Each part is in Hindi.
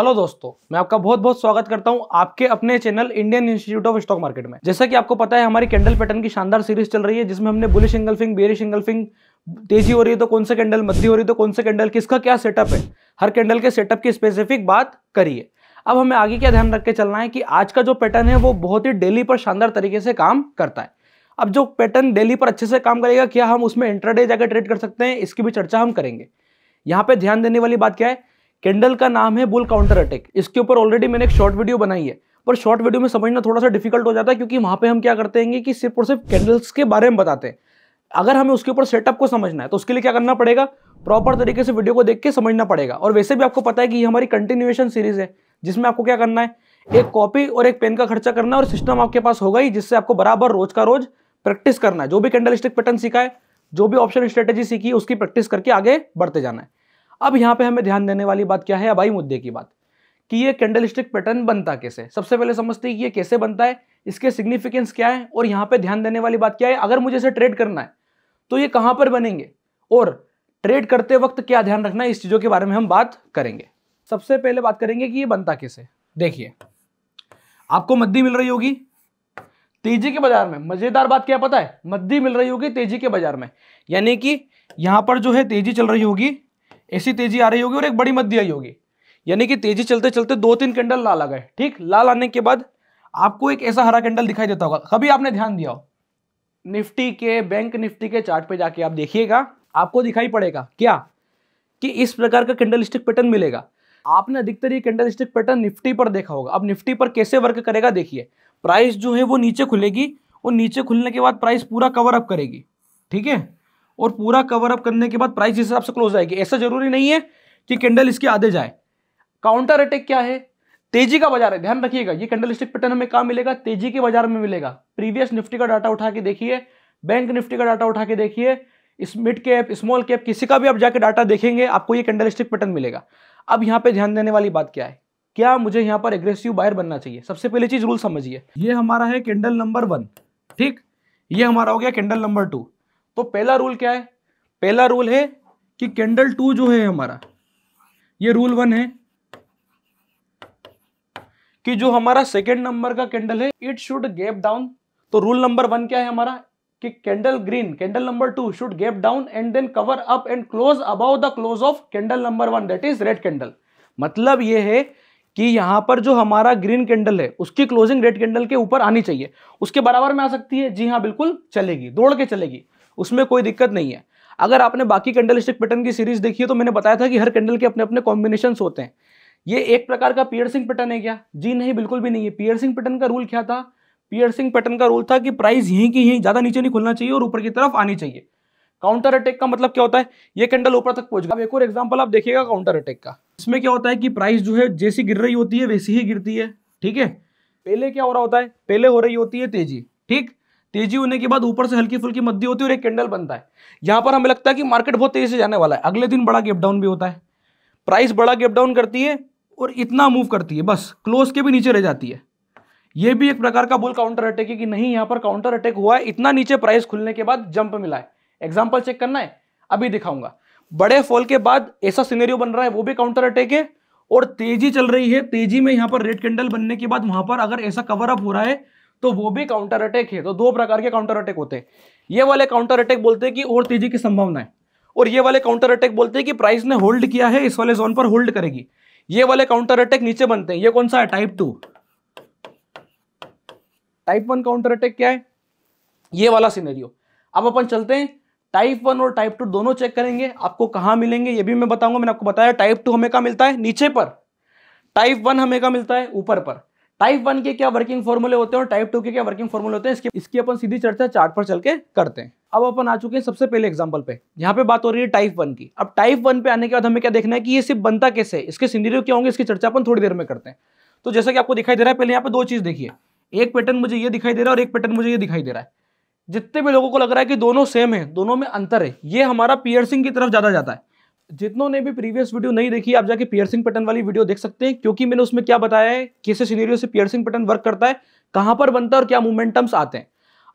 हेलो दोस्तों, मैं आपका बहुत बहुत स्वागत करता हूं आपके अपने channel Indian institute of stock market में। जैसा कि आपको पता है, हमारी कैंडल पैटर्न की शानदार सीरीज चल रही है जिसमें हमने बुलिश एंगल्फिंग, बेरिश एंगल्फिंग, तेजी हो रही है तो कौन सा कैंडल, मध्य हो रही है तो कौन सा कैंडल, किसका क्या सेटअप है, हर कैंडल के सेटअप की स्पेसिफिक बात करिए। अब हमें आगे क्या ध्यान रख के चलना है कि आज का जो पैटर्न है वो बहुत ही डेली पर शानदार तरीके से काम करता है। अब जो पैटर्न डेली पर अच्छे से काम करेगा, क्या हम उसमें इंट्राडे जाकर ट्रेड कर सकते हैं, इसकी भी चर्चा हम करेंगे। यहाँ पे ध्यान देने वाली बात क्या है, कैंडल का नाम है बुल काउंटर अटैक। इसके ऊपर ऑलरेडी मैंने एक शॉर्ट वीडियो बनाई है, पर शॉर्ट वीडियो में समझना थोड़ा सा डिफिकल्ट हो जाता है क्योंकि वहाँ पे हम क्या करते हैं कि सिर्फ और सिर्फ कैंडल्स के बारे में बताते हैं। अगर हमें उसके ऊपर सेटअप को समझना है तो उसके लिए क्या करना पड़ेगा, प्रॉपर तरीके से वीडियो को देख के समझना पड़ेगा। और वैसे भी आपको पता है कि ये हमारी कंटिन्यूएशन सीरीज है जिसमें आपको क्या करना है, एक कॉपी और एक पेन का खर्चा करना है और सिस्टम आपके पास होगा ही, जिससे आपको बराबर रोज का रोज प्रैक्टिस करना है। जो भी कैंडल स्टिक पैटर्न सीखा है, जो भी ऑप्शन स्ट्रेटेजी सीखी, उसकी प्रैक्टिस करके आगे बढ़ते जाना है। अब यहाँ पे हमें ध्यान देने वाली बात क्या है, अब आई मुद्दे की बात कि ये कैंडल स्टिक पैटर्न बनता कैसे। सबसे पहले समझते हैं कि ये कैसे बनता है, इसके सिग्निफिकेंस क्या है, और यहाँ पे ध्यान देने वाली बात क्या है, अगर मुझे इसे ट्रेड करना है तो ये कहाँ पर बनेंगे और ट्रेड करते वक्त क्या ध्यान रखना है, इस चीज़ों के बारे में हम बात करेंगे। सबसे पहले बात करेंगे कि ये बनता कैसे। देखिए, आपको मद्दी मिल रही होगी तेजी के बाजार में। मजेदार बात क्या पता है, मद्दी मिल रही होगी तेजी के बाजार में, यानी कि यहाँ पर जो है तेजी चल रही होगी, ऐसी तेजी आ रही होगी और एक बड़ी मद्दी आई होगी, यानी कि तेजी चलते चलते दो तीन कैंडल लाल आ गए। ठीक, लाल आने के बाद आपको एक ऐसा हरा कैंडल दिखाई देता होगा। कभी आपने ध्यान दिया हो, निफ्टी के, बैंक निफ्टी के चार्ट पे जाके आप देखिएगा, आपको दिखाई पड़ेगा क्या कि इस प्रकार का कैंडल स्टिक पैटर्न मिलेगा। आपने अधिकतर ये कैंडल स्टिक पैटर्न निफ्टी पर देखा होगा। अब निफ्टी पर कैसे वर्क करेगा, देखिए प्राइस जो है वो नीचे खुलेगी और नीचे खुलने के बाद प्राइस पूरा कवर अप करेगी। ठीक है, और पूरा कवर अप करने के बाद प्राइस इस हिसाब से क्लोज आएगी। ऐसा जरूरी नहीं है कि कैंडल इसके आधे जाए। काउंटर अटैक क्या है, तेजी का बाजार है, ध्यान रखिएगा। ये कैंडल स्टिक पैटर्न हमें कहाँ मिलेगा, तेजी के बाजार में मिलेगा। प्रीवियस निफ्टी का डाटा उठा के देखिए, बैंक निफ्टी का डाटा उठा के देखिए, मिड कैप, स्मॉल कैप, किसी का भी आप जाके डाटा देखेंगे, आपको ये कैंडल स्टिक पैटर्न मिलेगा। अब यहाँ पे ध्यान देने वाली बात क्या है, क्या मुझे यहाँ पर एग्रेसिव बायर बनना चाहिए। सबसे पहली चीज रूल समझिए, ये हमारा है कैंडल नंबर 1। ठीक, ये हमारा हो गया कैंडल नंबर 2। तो पहला रूल क्या है, पहला रूल है कि कैंडल 2 जो है हमारा, ये रूल 1 है कि जो हमारा सेकेंड नंबर का कैंडल है, इट शुड गैप डाउन। तो रूल नंबर 1 क्या है हमारा कि candle green, candle number 2 should gap down and then cover up and close above the close of candle number 1, that is red candle. मतलब ये है कि यहाँ पर जो हमारा ग्रीन कैंडल है उसकी क्लोजिंग रेड कैंडल के ऊपर आनी चाहिए। उसके बराबर में आ सकती है, जी हाँ बिल्कुल चलेगी, दौड़ के चलेगी, उसमें कोई दिक्कत नहीं है। अगर आपने बाकी कैंडल स्टिक पैटर्न की सीरीज देखी है तो मैंने बताया था कि हर कैंडल के अपने अपने कॉम्बिनेशन होते हैं। ये एक प्रकार का पियर्सिंग पैटर्न है क्या, जी नहीं बिल्कुल भी नहीं है। पियर्सिंग पैटर्न का रूल क्या था, पियर्सिंग पैटर्न का रूल था कि प्राइस यहीं की यहीं, ज्यादा नीचे नहीं खुलना चाहिए और ऊपर की तरफ आनी चाहिए। काउंटर अटैक का मतलब क्या होता है, ये कैंडल ऊपर तक पहुंच गया। अब एक और एग्जांपल आप देखिएगा काउंटर अटैक का, इसमें क्या होता है कि प्राइस जो है जैसी गिर रही होती है वैसी ही गिरती है। ठीक है, पहले क्या हो रहा होता है, पहले हो रही होती है तेजी। ठीक, तेजी होने के बाद ऊपर से हल्की फुल्की मध्य होती है और एक कैंडल बनता है। यहाँ पर हमें लगता है कि मार्केट बहुत तेजी से जाने वाला है, अगले दिन बड़ा गैप डाउन भी होता है, प्राइस बड़ा गैप डाउन करती है और इतना मूव करती है बस, क्लोज के भी नीचे रह जाती है। ये भी एक प्रकार का बुल काउंटर अटैक है कि नहीं, यहाँ पर काउंटर अटैक हुआ है, इतना नीचे प्राइस खुलने के बाद जंप मिला है। एग्जांपल चेक करना है, अभी दिखाऊंगा। बड़े फॉल के बाद ऐसा सिनेरियो बन रहा है, वो भी काउंटर अटैक है और तेजी चल रही है। तेजी में यहाँ पर रेड कैंडल बनने के बाद वहां पर अगर ऐसा कवर अप हो रहा है तो वो भी काउंटर अटैक है। तो दो प्रकार के काउंटर अटैक होते हैं, ये वाले काउंटर अटैक बोलते हैं कि और तेजी की संभावना है, और ये वाले काउंटर अटैक बोलते हैं कि प्राइस ने होल्ड किया है, इस वाले जोन पर होल्ड करेगी। ये वाले काउंटर अटैक नीचे बनते हैं। ये कौन सा है, टाइप 2। टाइप 1 काउंटर अटैक क्या है, ये वाला सिनेरियो। अब अपन चलते हैं, टाइप 1 और टाइप 2 दोनों चेक करेंगे, आपको कहां मिलेंगे ये भी मैं बताऊंगा। मैंने आपको बताया टाइप 2 हमें कहां मिलता है, नीचे पर। टाइप 1 हमें कहां मिलता है, ऊपर पर। टाइप 1 के क्या वर्किंग फॉर्मूले होते हैं और टाइप 2 के क्या वर्किंग फॉर्मूले होते हैं, इसकी अपन सीधी चर्चा चार्ट पर चल के करते हैं। अब अपन आ चुके हैं सबसे पहले एग्जांपल पे, यहाँ पे बात हो रही है टाइप 1 की। अब टाइप 1 पे आने के बाद हमें क्या देखना है कि ये सिर्फ बनता कैसे है, इसके सिनेरियो क्या होंगे, इसकी चर्चा अपन थोड़ी देर में करते हैं। तो जैसा कि आपको दिखाई दे रहा है, पहले यहाँ पे दो चीज देखिए, एक पैटर्न मुझे ये दिखाई दे रहा है और एक पैटर्न मुझे ये दिखाई दे रहा है। जितने भी लोगों को लग रहा है कि दोनों सेम है, दोनों में अंतर है, ये हमारा पियर्सिंग की तरफ ज्यादा जाता है। जितनों ने भी प्रीवियस वीडियो नहीं देखी, आप जाके पियर्सिंग पैटर्न वाली वीडियो देख सकते हैं, क्योंकि मैंने उसमें क्या बताया है, किस सिनेरियो से पियर्सिंग पैटर्न वर्क करता है, कहां पर बनता है और क्या मोमेंटम्स आते हैं।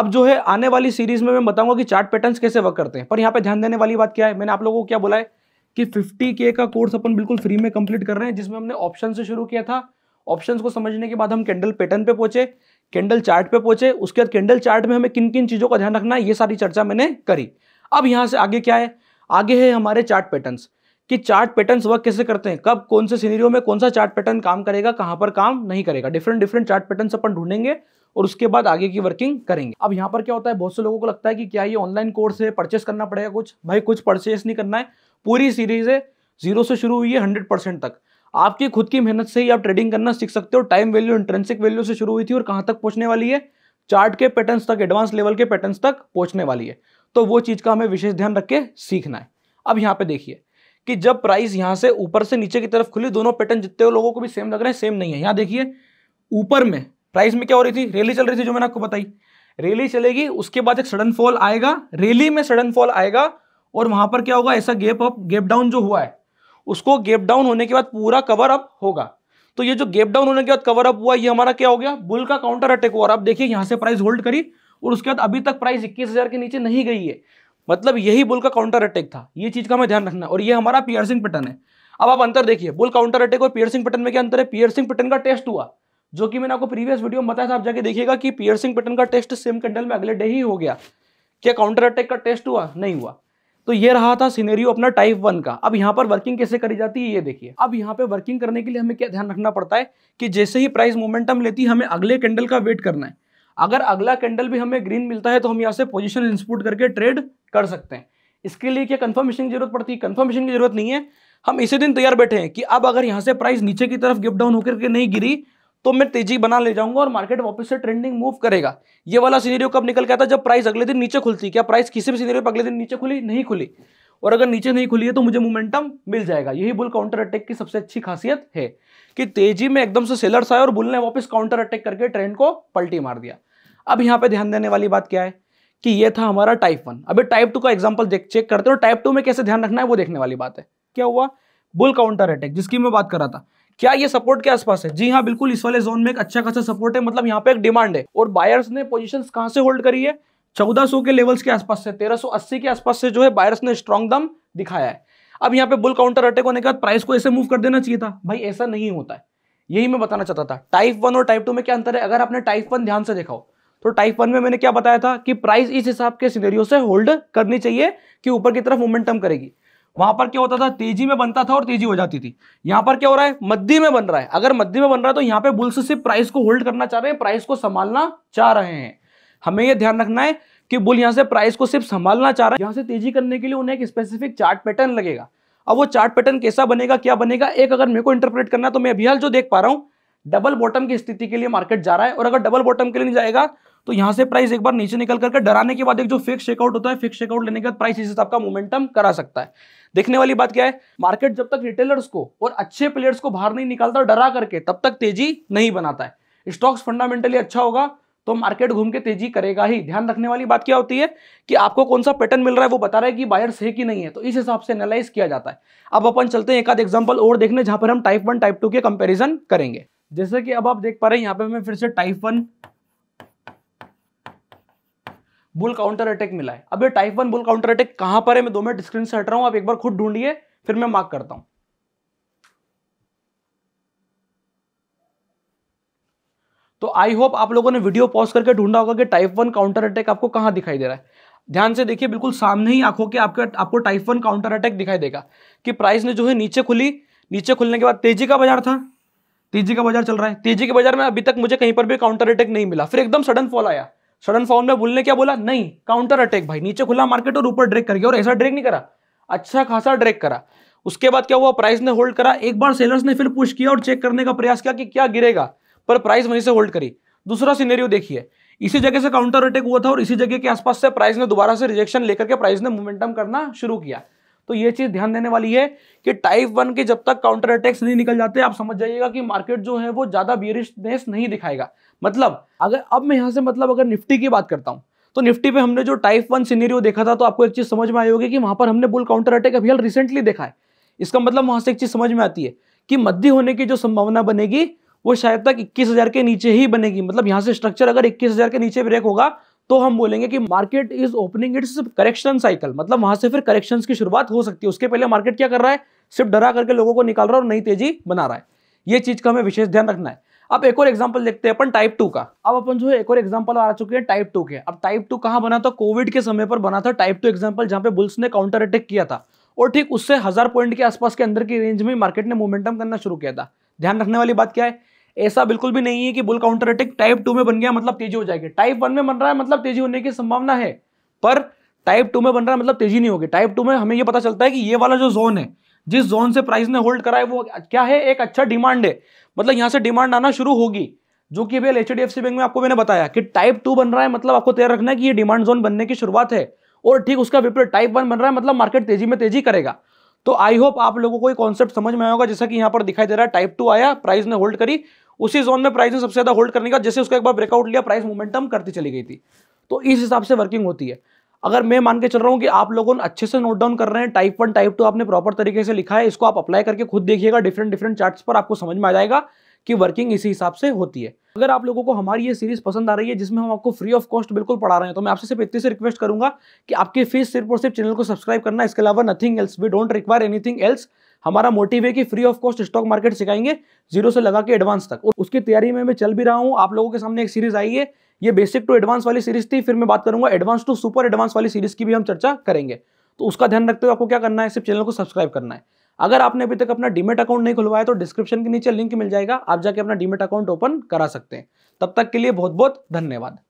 अब जो है आने वाली सीरीज में मैं बताऊंगा कि चार्ट पैटर्न्स कैसे वर्क करते हैं। पर यहाँ पे ध्यान देने वाली बात क्या है, मैंने आप लोगों को क्या बोला है कि 50K का कोर्स अपन बिल्कुल फ्री में कंप्लीट कर रहे हैं, जिसमें हमने ऑप्शन से शुरू किया था। ऑप्शंस को समझने के बाद हम कैंडल पैटर्न पे पहुंचे, कैंडल चार्ट पे पहुंचे, उसके बाद कैंडल चार्ट में हमें किन किन चीज़ों का ध्यान रखना है ये सारी चर्चा मैंने करी। अब यहाँ से आगे क्या है, आगे है हमारे चार्ट पैटर्न्स कि चार्ट पैटर्न्स वर्क कैसे करते हैं, कब कौन से सीनरियो में कौन सा चार्ट पैटर्न काम करेगा, कहाँ पर काम नहीं करेगा। डिफरेंट चार्ट पैटर्न्स अपन ढूंढेंगे और उसके बाद आगे की वर्किंग करेंगे। अब यहाँ पर क्या होता है, बहुत से लोगों को लगता है कि क्या ये ऑनलाइन कोर्स है, परचेस करना पड़ेगा कुछ। भाई कुछ परचेस नहीं करना है, पूरी सीरीज है, 0 से शुरू हुई है 100% तक। आपकी खुद की मेहनत से ही आप ट्रेडिंग करना सीख सकते हो। टाइम वैल्यू, इंट्रिंसिक वैल्यू से शुरू हुई थी और कहाँ तक पहुँचने वाली है, चार्ट के पैटर्न्स तक, एडवांस लेवल के पैटर्न्स तक पहुँचने वाली है। तो वो चीज़ का हमें विशेष ध्यान रख के सीखना है। अब यहाँ पे देखिए कि जब प्राइस यहाँ से ऊपर से नीचे की तरफ खुली, दोनों पैटर्न जितने लोगों को भी सेम लग रहे हैं, सेम नहीं है। यहाँ देखिए ऊपर में प्राइस में क्या हो रही थी, रैली चल रही थी जो मैंने आपको बताई। रैली चलेगी, उसके बाद एक सडन फॉल आएगा, रैली में सडन फॉल आएगा और वहां पर क्या होगा, ऐसा गैप अप गैप डाउन जो हुआ है उसको गैप डाउन होने के बाद पूरा कवर अप होगा। तो ये जो गैप डाउन होने के बाद कवर अप हुआ, ये हमारा क्या हो गया, बुल का काउंटर अटैक हुआ। और आप देखिए यहाँ से प्राइस होल्ड करी और उसके बाद अभी तक प्राइस 21,000 के नीचे नहीं गई है, मतलब यही बुल का काउंटर अटैक था। ये चीज का हमें ध्यान रखना है और ये हमारा पियर्सिंग पैटर्न है। अब आप अंतर देखिए, बुल काउंटर अटैक और पियर्सिंग पैटर्न में क्या अंतर है। पियर्सिंग पैटर्न का टेस्ट हुआ जो कि मैंने आपको प्रीवियस वीडियो में बताया था, आप जाके देखिएगा कि पियर्सिंग पैटर्न का टेस्ट सेम कैंडल में अगले डे ही हो गया। क्या काउंटर अटैक का टेस्ट हुआ, नहीं हुआ। तो ये रहा था सिनेरियो अपना टाइप 1 का। अब यहाँ पर वर्किंग कैसे करी जाती है ये देखिए। अब यहाँ पे वर्किंग करने के लिए हमें क्या ध्यान रखना पड़ता है कि जैसे ही प्राइस मोमेंटम लेती है हमें अगले कैंडल का वेट करना है। अगर अगला कैंडल भी हमें ग्रीन मिलता है तो हम यहाँ से पोजिशन इंसपुट करके ट्रेड कर सकते हैं। इसके लिए क्या कंफर्मेशन की जरूरत पड़ती है, कंफर्मेशन की जरूरत नहीं है, हम इसी दिन तैयार बैठे हैं कि अब अगर यहाँ से प्राइस नीचे की तरफ गैप डाउन होकर के नहीं गिरी तो मैं तेजी बना ले जाऊंगा और मार्केट वापस से ट्रेंडिंग मूव करेगा। ये वाला सिनेरियो कब निकल के आता है, जब प्राइस अगले दिन नीचे खुलती। क्या प्राइस किसी भी सिनेरियो पर अगले दिन नीचे खुली, नहीं खुली, और अगर नीचे नहीं खुली है तो मुझे मोमेंटम मिल जाएगा। यही बुल काउंटर अटैक की सबसे अच्छी खासियत है कि तेजी में एकदम से सेलर्स आए और बुल ने वापस काउंटर अटैक करके ट्रेंड को पलटी मार दिया। अब यहाँ पे ध्यान देने वाली बात क्या है कि यह था हमारा टाइप 1। अभी टाइप 2 का एग्जाम्पल चेक करते हो, टाइप 2 में कैसे ध्यान रखना है वो देखने वाली बात है। क्या हुआ, बुल काउंटर अटैक जिसकी मैं बात कर रहा था, क्या ये सपोर्ट के आसपास है? जी हाँ बिल्कुल, इस वाले जोन में एक अच्छा खासा सपोर्ट है, मतलब यहाँ पे एक डिमांड है। और बायर्स ने पोजीशंस कहाँ से होल्ड करी है, 1400 के लेवल्स के आसपास से, 1380 के आसपास से जो है बायर्स ने स्ट्रॉन्ग दम दिखाया है। अब यहाँ पे बुल काउंटर अटैक होने के बाद प्राइस को ऐसे मूव कर देना चाहिए था, भाई ऐसा नहीं होता है। यही मैं बताना चाहता था। टाइप 1 और टाइप 2 में क्या अंतर है, अगर आपने टाइप 1 ध्यान से देखा हो तो टाइप 1 में मैंने क्या बताया था कि प्राइस इस हिसाब के सिनेरियो से होल्ड करनी चाहिए कि ऊपर की तरफ मोमेंटम करेगी। वहां पर क्या होता था, तेजी में बनता था और तेजी हो जाती थी। यहां पर क्या हो रहा है, मध्य में बन रहा है। अगर मध्य में बन रहा है तो यहां पे बुल्स सिर्फ प्राइस को होल्ड करना चाह रहे हैं, प्राइस को संभालना चाह रहे हैं। हमें यह ध्यान रखना है कि बुल यहां से प्राइस को सिर्फ संभालना चाह रहा है। यहां से तेजी करने के लिए उन्हें एक स्पेसिफिक चार्ट पैटर्न लगेगा। अब वो चार्ट पैटर्न कैसा बनेगा, क्या बनेगा, एक अगर मेरे को इंटरप्रेट करना तो मैं अभी हाल जो देख पा रहा हूँ, डबल बॉटम की स्थिति के लिए मार्केट जा रहा है। और अगर डबल बॉटम के लिए नहीं जाएगा तो यहाँ से प्राइस एक बार नीचे निकल करके डराने के बाद एक जो फिक्स शेकआउट होता है, फिक्स शेकआउट लेने के बाद प्राइस इस हिसाब का मोमेंटम करा सकता है। देखने वाली बात क्या है, मार्केट जब तक रिटेलर्स को और अच्छे प्लेयर्स को बाहर नहीं निकालता डरा करके, तब तक तेजी नहीं बनाता है। स्टॉक्स फंडामेंटली अच्छा होगा तो मार्केट घूम के तेजी करेगा ही। ध्यान रखने वाली बात क्या होती है कि आपको कौन सा पैटर्न मिल रहा है वो बता रहा है कि बायर्स है कि नहीं है, तो इस हिसाब से एनालाइज किया जाता है। अब अपन चलते हैं एक आध एग्जाम्पल और देखने जहां पर हम टाइप 1 टाइप 2 के कंपेरिजन करेंगे। जैसे कि अब आप देख पा रहे हैं यहाँ पे हमें फिर से टाइप 1 बुल काउंटर अटैक मिला है। अब ये टाइप 1 बुल काउंटर अटैक कहां पर है, मैं 2 मिनट स्क्रीन से हट रहा हूं, आप एक बार खुद ढूंढिए फिर मैं मार्क करता हूं। तो आई होप आप लोगों ने वीडियो पॉज करके ढूंढा होगा कि टाइप 1 काउंटर अटैक आपको कहां दिखाई दे रहा है। ध्यान से देखिए, बिल्कुल सामने ही आंखों के आपको टाइप 1 काउंटर अटैक दिखाई देगा कि प्राइस ने जो है नीचे खुली, नीचे खुलने के बाद तेजी का बाजार था, तेजी का बाजार चल रहा है। तेजी के बाजार में अभी तक मुझे कहीं पर भी काउंटर अटैक नहीं मिला। फिर एकदम सडन फॉल आया, सडन फॉल में बुल ने क्या बोला, नहीं काउंटर अटैक, भाई नीचे खुला मार्केट और ऊपर ड्रैग कर गया। और ऐसा ड्रैग नहीं करा, अच्छा खासा ड्रैग करा। उसके बाद क्या हुआ, प्राइस ने होल्ड करा, एक बार सेलर्स ने फिर पुश किया और चेक करने का प्रयास किया कि क्या गिरेगा, पर प्राइस वहीं से होल्ड करी। दूसरा सिनेरियो देखिए, इसी जगह से काउंटर अटैक हुआ था और इसी जगह के आसपास से प्राइस ने दोबारा से रिजेक्शन लेकर के प्राइस ने मोमेंटम करना शुरू किया। तो ये चीज ध्यान देने वाली है कि टाइप 1 के जब तक काउंटर अटैक्स नहीं निकल जाते आप समझ जाइएगा कि मार्केट जो है वो ज्यादा बेयरिशनेस नहीं दिखाएगा। मतलब अगर अब मैं यहां से अगर निफ्टी की बात करता हूं तो निफ्टी पे हमने जो टाइप 1 सिनेरियो देखा था तो आपको एक चीज समझ में आई होगी कि वहां पर हमने बुल काउंटर अटैक अभी रिसेंटली देखा है। इसका मतलब वहां से एक चीज समझ में आती है कि मध्य होने की जो संभावना बनेगी वो शायद तक 21,000 के नीचे ही बनेगी। मतलब यहाँ से स्ट्रक्चर अगर 21,000 के नीचे ब्रेक होगा तो हम बोलेंगे कि market is opening its correction cycle, मतलब वहां से फिर करेक्शन की शुरुआत हो सकती है। उसके पहले मार्केट क्या कर रहा है, सिर्फ डरा करके लोगों को निकाल रहा है और नई तेजी बना रहा है। ये चीज का हमें विशेष ध्यान रखना है। अब एक और एग्जांपल देखते हैं अपन टाइप 2 का। अब अपन जो है एक और एग्जांपल आ चुके हैं टाइप 2 के। अब टाइप 2 कहां बना था, कोविड के समय पर बना था टाइप 2 एग्जांपल, जहां पे बुल्स ने काउंटर अटैक किया था और ठीक उससे 1000 पॉइंट के आसपास के अंदर की रेंज में मार्केट ने मोमेंटम करना शुरू किया था। ध्यान रखने वाली बात क्या है, ऐसा बिल्कुल भी नहीं है कि बुल काउंटर अटैक टाइप 2 में बन गया मतलब तेजी हो जाएगी। टाइप 1 में बन रहा है मतलब तेजी होने की संभावना है, पर टाइप 2 में बन रहा है मतलब तेजी नहीं होगी। टाइप 2 में हमें यह पता चलता है कि ये वाला जो जोन है, जिस जोन से प्राइस ने होल्ड करा है, वो क्या है, एक अच्छा डिमांड है, मतलब यहां से डिमांड आना शुरू होगी, जो कि अभी एचडीएफसी बैंक में आपको मैंने बताया कि टाइप 2 बन रहा है मतलब आपको तैयार रखना है कि ये डिमांड जोन बनने की शुरुआत है। और ठीक उसका विपरीत टाइप 1 बन रहा है मतलब मार्केट तेजी में तेजी करेगा। तो आई होप आप लोगों को ये कॉन्सेप्ट समझ में आया होगा। जैसा कि यहाँ पर दिखाई दे रहा है टाइप 2 आया, प्राइस ने होल्ड करी, उसी जोन में प्राइस ने सबसे ज्यादा होल्ड करने का जैसे उसका एक बार ब्रेकआउट लिया प्राइस मोमेंटम करती चली गई थी। तो इस हिसाब से वर्किंग होती है। अगर मैं मान के चल रहा हूँ कि आप लोगों ने अच्छे से नोट डाउन कर रहे हैं, टाइप 1 टाइप 2 आपने प्रॉपर तरीके से लिखा है, इसको आप अप्लाई करके खुद देखिएगा डिफरेंट चार्ट्स पर, आपको समझ में आ जाएगा कि वर्किंग इसी हिसाब से होती है। अगर आप लोगों को हमारी ये सीरीज पसंद आ रही है जिसमें हम आपको फ्री ऑफ कॉस्ट बिल्कुल पढ़ा रहे हैं, तो मैं आपसे सिर्फ इतनी से रिक्वेस्ट करूंगा कि आपकी फीस सिर्फ और सिर्फ चैनल को सब्सक्राइब करना, इसके अलावा nothing else, we don't require anything else. हमारा मोटिव है कि free of cost stock market सिखाएंगे 0 से लगा के एडवांस तक, और उसकी तैयारी में मैं चल भी रहा हूँ। आप लोगों के सामने एक सीरीज आई है, ये बेसिक टू एडवांस वाली सीरीज थी, फिर मैं बात करूंगा एडवांस टू सुपर एडवांस वाली सीरीज की भी हम चर्चा करेंगे। तो उसका ध्यान रखते हुए आपको क्या करना है, सिर्फ चैनल को सब्सक्राइब करना है। अगर आपने अभी तक अपना डीमेट अकाउंट नहीं खुलवाया तो डिस्क्रिप्शन के नीचे लिंक मिल जाएगा, आप जाके अपना डीमेट अकाउंट ओपन करा सकते हैं। तब तक के लिए बहुत बहुत धन्यवाद।